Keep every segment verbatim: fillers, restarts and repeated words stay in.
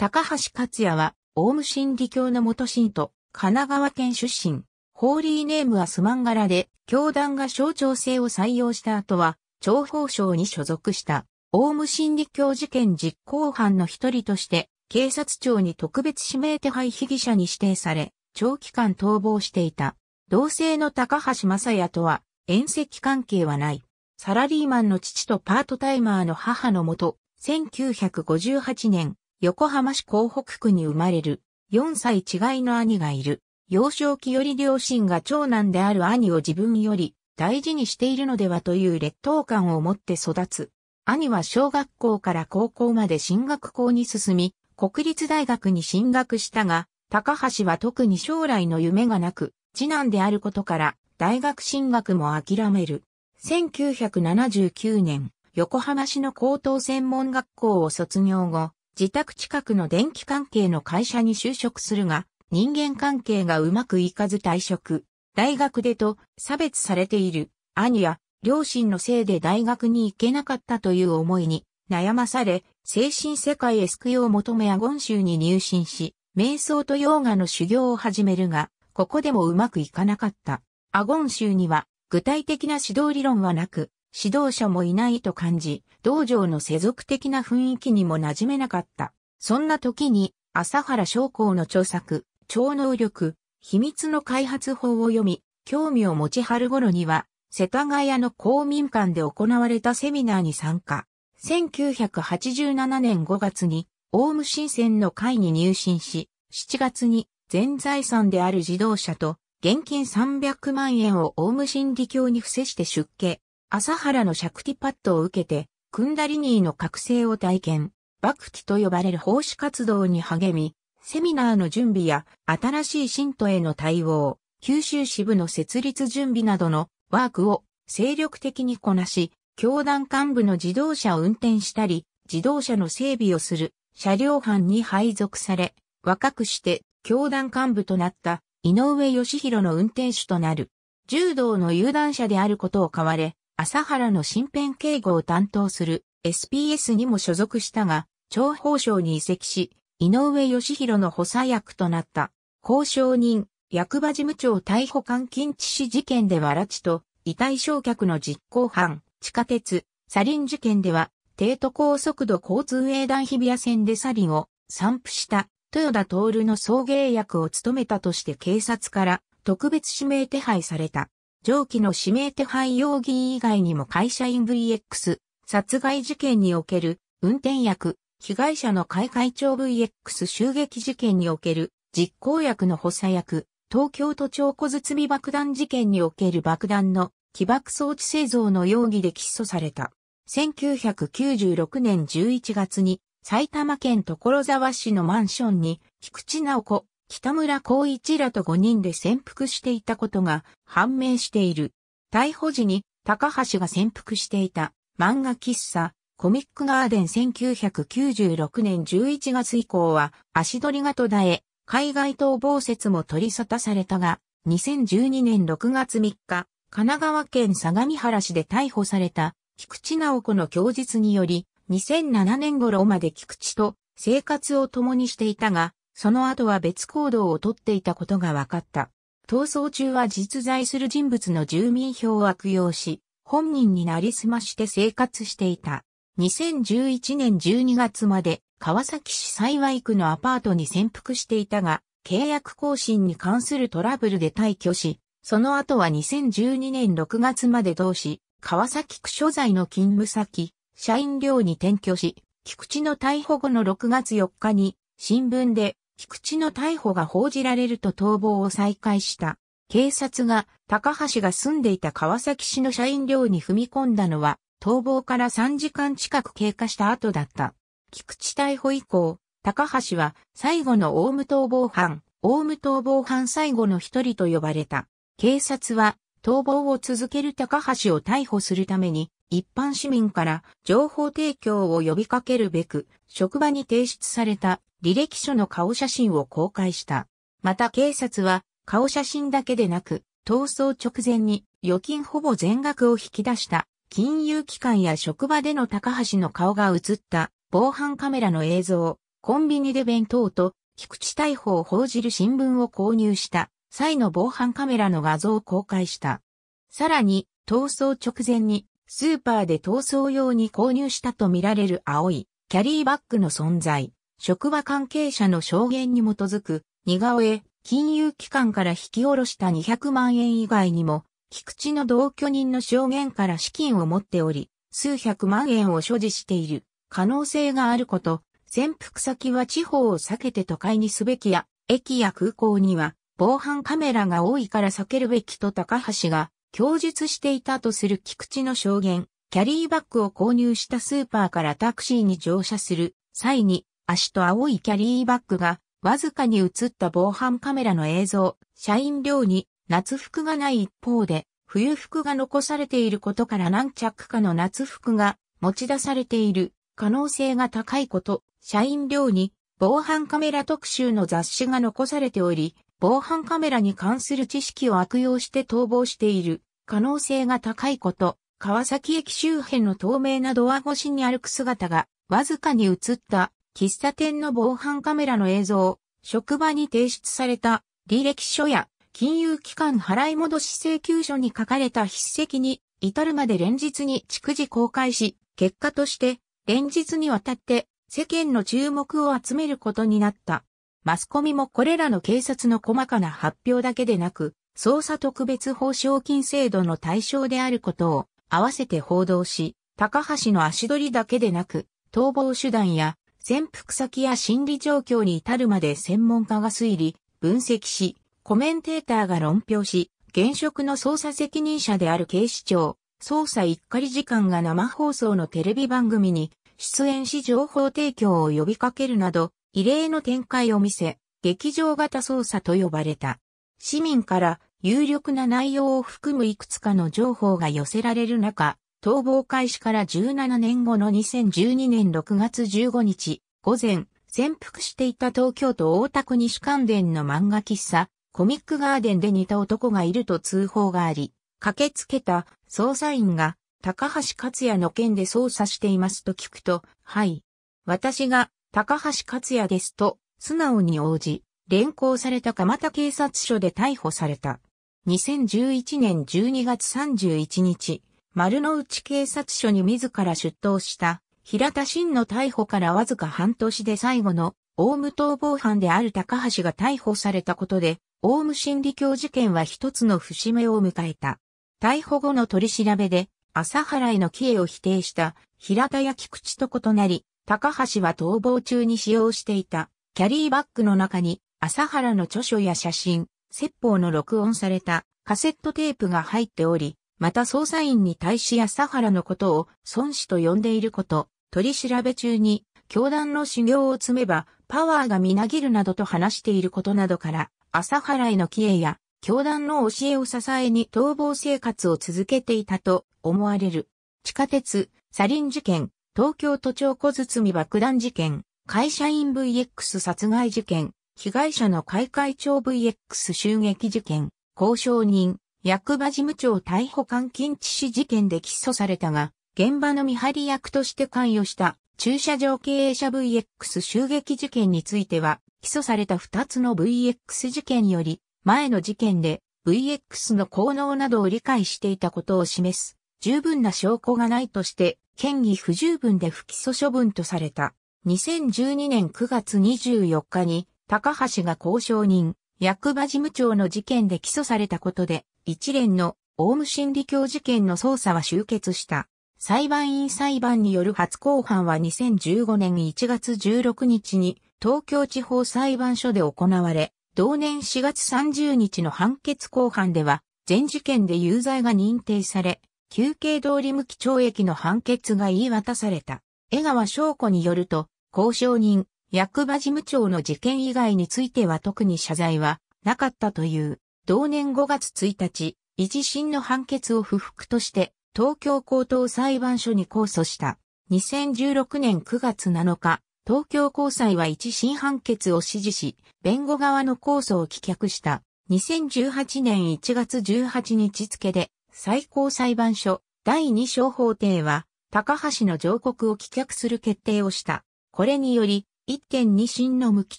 高橋克也は、オウム真理教の元信徒、神奈川県出身。ホーリーネームはスマンガラで、教団が象徴性を採用した後は、徴法省に所属した、オウム真理教事件実行犯の一人として、警察庁に特別指名手配被疑者に指定され、長期間逃亡していた。同姓の高橋正也とは、縁戚関係はない。サラリーマンの父とパートタイマーの母のもと、せんきゅうひゃくごじゅうはちねん、横浜市港北区に生まれる、よんさい違いの兄がいる。幼少期より両親が長男である兄を自分より大事にしているのではという劣等感を持って育つ。兄は小学校から高校まで進学校に進み、国立大学に進学したが、高橋は特に将来の夢がなく、次男であることから大学進学も諦める。せんきゅうひゃくななじゅうきゅうねん、横浜市の高等専門学校を卒業後、自宅近くの電気関係の会社に就職するが、人間関係がうまくいかず退職。大学でと差別されている兄や両親のせいで大学に行けなかったという思いに悩まされ、精神世界へ救いを求め阿権宗に入信し、瞑想とヨーガの修行を始めるが、ここでもうまくいかなかった。阿権宗には具体的な指導理論はなく、指導者もいないと感じ、道場の世俗的な雰囲気にも馴染めなかった。そんな時に朝原彰晃の著作、超能力、秘密の開発法を読み、興味を持ち春頃には、世田谷の公民館で行われたセミナーに参加。せんきゅうひゃくはちじゅうななねんごがつに、オウム真善の会に入信し、しちがつに、全財産である自動車と、現金さんびゃくまんえんをオウム真理教に伏せして出家。朝原のシャクティパッドを受けて、クンダリニーの覚醒を体験、バクティと呼ばれる奉仕活動に励み、セミナーの準備や新しい信徒への対応、九州支部の設立準備などのワークを精力的にこなし、教団幹部の自動車を運転したり、自動車の整備をする車両班に配属され、若くして教団幹部となった井上義弘の運転手となる。柔道の有段者であることを買われ、朝原の身辺警護を担当する エスピーエス にも所属したが、徴法省に移籍し、井上義弘の補佐役となった。公証人、役場事務長逮捕監禁致死事件では拉致と、遺体焼却の実行犯、地下鉄、サリン事件では、帝都高速度交通営団日比谷線でサリンを散布した豊田徹の送迎役を務めたとして警察から特別指名手配された。上記の指名手配容疑以外にも会社員 ブイエックス、殺害事件における運転役、被害者の会会長 ブイエックス 襲撃事件における実行役の補佐役、東京都庁小包爆弾事件における爆弾の起爆装置製造の容疑で起訴された。せんきゅうひゃくきゅうじゅうろくねんじゅういちがつに埼玉県所沢市のマンションに菊池直子、北村光一らとごにんで潜伏していたことが判明している。逮捕時に高橋が潜伏していた漫画喫茶、コミックガーデンせんきゅうひゃくきゅうじゅうろくねんじゅういちがつ以降は足取りが途絶え、海外逃亡説も取り沙汰されたが、にせんじゅうにねんろくがつみっか、神奈川県相模原市で逮捕された菊池直子の供述により、にせんななねん頃まで菊池と生活を共にしていたが、その後は別行動をとっていたことが分かった。逃走中は実在する人物の住民票を悪用し、本人になりすまして生活していた。にせんじゅういちねんじゅうにがつまで川崎市幸区のアパートに潜伏していたが、契約更新に関するトラブルで退去し、その後はにせんじゅうにねんろくがつまで同市、川崎区所在の勤務先、社員寮に転居し、菊池の逮捕後のろくがつよっかに、新聞で菊池の逮捕が報じられると逃亡を再開した。警察が高橋が住んでいた川崎市の社員寮に踏み込んだのは、逃亡からさんじかん近く経過した後だった。菊池逮捕以降、高橋は最後のオウム逃亡犯、オウム逃亡犯最後の一人と呼ばれた。警察は逃亡を続ける高橋を逮捕するために、一般市民から情報提供を呼びかけるべく、職場に提出された履歴書の顔写真を公開した。また警察は顔写真だけでなく、逃走直前に預金ほぼ全額を引き出した。金融機関や職場での高橋の顔が映った防犯カメラの映像、コンビニで弁当と菊池大砲を報じる新聞を購入した際の防犯カメラの画像を公開した。さらに、逃走直前にスーパーで逃走用に購入したとみられる青いキャリーバッグの存在、職場関係者の証言に基づく似顔絵、金融機関から引き下ろしたにひゃくまんえん以外にも、菊池の同居人の証言から資金を持っており、数百万円を所持している可能性があること、潜伏先は地方を避けて都会にすべきや、駅や空港には防犯カメラが多いから避けるべきと高橋が、供述していたとする菊池の証言、キャリーバッグを購入したスーパーからタクシーに乗車する際に、足と青いキャリーバッグがわずかに映った防犯カメラの映像、社員寮に夏服がない一方で、冬服が残されていることから何着かの夏服が持ち出されている可能性が高いこと、社員寮に防犯カメラ特集の雑誌が残されており、防犯カメラに関する知識を悪用して逃亡している可能性が高いこと、川崎駅周辺の透明なドア越しに歩く姿がわずかに映った喫茶店の防犯カメラの映像、職場に提出された履歴書や金融機関払い戻し請求書に書かれた筆跡に至るまで連日に逐次公開し、結果として連日にわたって世間の注目を集めることになった。マスコミもこれらの警察の細かな発表だけでなく、捜査特別報奨金制度の対象であることを合わせて報道し、高橋の足取りだけでなく、逃亡手段や潜伏先や心理状況に至るまで専門家が推理、分析し、コメンテーターが論評し、現職の捜査責任者である警視庁、捜査一課理事官が生放送のテレビ番組に出演し情報提供を呼びかけるなど、異例の展開を見せ、劇場型捜査と呼ばれた。市民から有力な内容を含むいくつかの情報が寄せられる中、逃亡開始からじゅうななねんごのにせんじゅうにねんろくがつじゅうごにち、午前、潜伏していた東京都大田区西関電の漫画喫茶、コミックガーデンで似た男がいると通報があり、駆けつけた捜査員が、高橋克也の件で捜査していますと聞くと、はい。私が、高橋克也ですと、素直に応じ、連行された蒲田警察署で逮捕された。にせんじゅういちねんじゅうにがつさんじゅういちにち、丸の内警察署に自ら出頭した、平田真の逮捕からわずか半年で最後の、オウム逃亡犯である高橋が逮捕されたことで、オウム真理教事件は一つの節目を迎えた。逮捕後の取り調べで、麻原への帰依を否定した、平田や菊池と異なり、高橋は逃亡中に使用していたキャリーバッグの中に麻原の著書や写真、説法の録音されたカセットテープが入っており、また捜査員に対し麻原のことを孫子と呼んでいること、取り調べ中に教団の修行を積めばパワーがみなぎるなどと話していることなどから、麻原への帰依や教団の教えを支えに逃亡生活を続けていたと思われる。地下鉄、サリン事件。東京都庁小包爆弾事件、会社員 ブイエックス 殺害事件、被害者の会会長 ブイエックス 襲撃事件、交渉人、役場事務長逮捕監禁致死事件で起訴されたが、現場の見張り役として関与した駐車場経営者 ブイエックス 襲撃事件については、起訴されたふたつの ブイエックス 事件より、前の事件で ブイエックス の効能などを理解していたことを示す、十分な証拠がないとして、嫌疑不十分で不起訴処分とされた。にせんじゅうにねんくがつにじゅうよっかに、高橋が交渉人、役場事務長の事件で起訴されたことで、一連のオウム真理教事件の捜査は終結した。裁判員裁判による初公判はにせんじゅうごねんいちがつじゅうろくにちに東京地方裁判所で行われ、同年しがつさんじゅうにちの判決公判では、全事件で有罪が認定され、求刑通り無期懲役の判決が言い渡された。江川紹子によると、交渉人、役場事務長の事件以外については特に謝罪はなかったという。同年ごがつついたち、一審の判決を不服として、東京高等裁判所に控訴した。にせんじゅうろくねんくがつなのか、東京高裁は一審判決を支持し、弁護側の控訴を棄却した。にせんじゅうはちねんいちがつじゅうはちにち付で、最高裁判所だいに小法廷は高橋の上告を棄却する決定をした。これによりいってんにしんの無期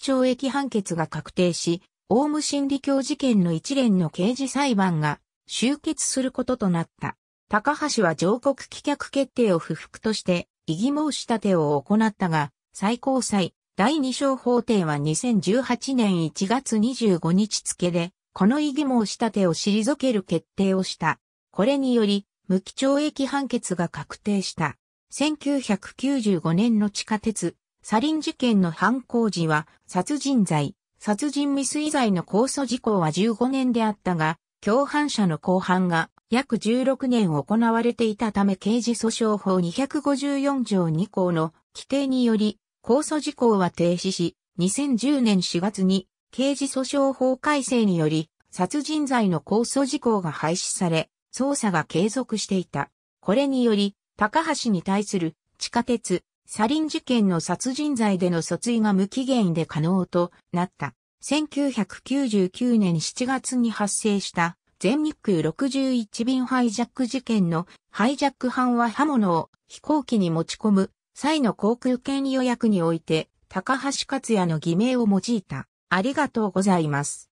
懲役判決が確定し、オウム真理教事件の一連の刑事裁判が終結することとなった。高橋は上告棄却決定を不服として異議申し立てを行ったが、最高裁だいに小法廷はにせんじゅうはちねんいちがつにじゅうごにち付で、この異議申し立てを退ける決定をした。これにより、無期懲役判決が確定した。せんきゅうひゃくきゅうじゅうごねんの地下鉄、サリン事件の犯行時は、殺人罪、殺人未遂罪の控訴事項はじゅうごねんであったが、共犯者の公判が約じゅうろくねん行われていたため刑事訴訟法にひゃくごじゅうよんじょうにこうの規定により、控訴事項は停止し、にせんじゅうねんしがつに刑事訴訟法改正により、殺人罪の控訴事項が廃止され、捜査が継続していた。これにより、高橋に対する地下鉄、サリン事件の殺人罪での訴追が無期限で可能となった。せんきゅうひゃくきゅうじゅうきゅうねんしちがつに発生した全日空ろくじゅういちびんハイジャック事件のハイジャック犯は刃物を飛行機に持ち込む際の航空券予約において高橋克也の偽名を用いた。ありがとうございます。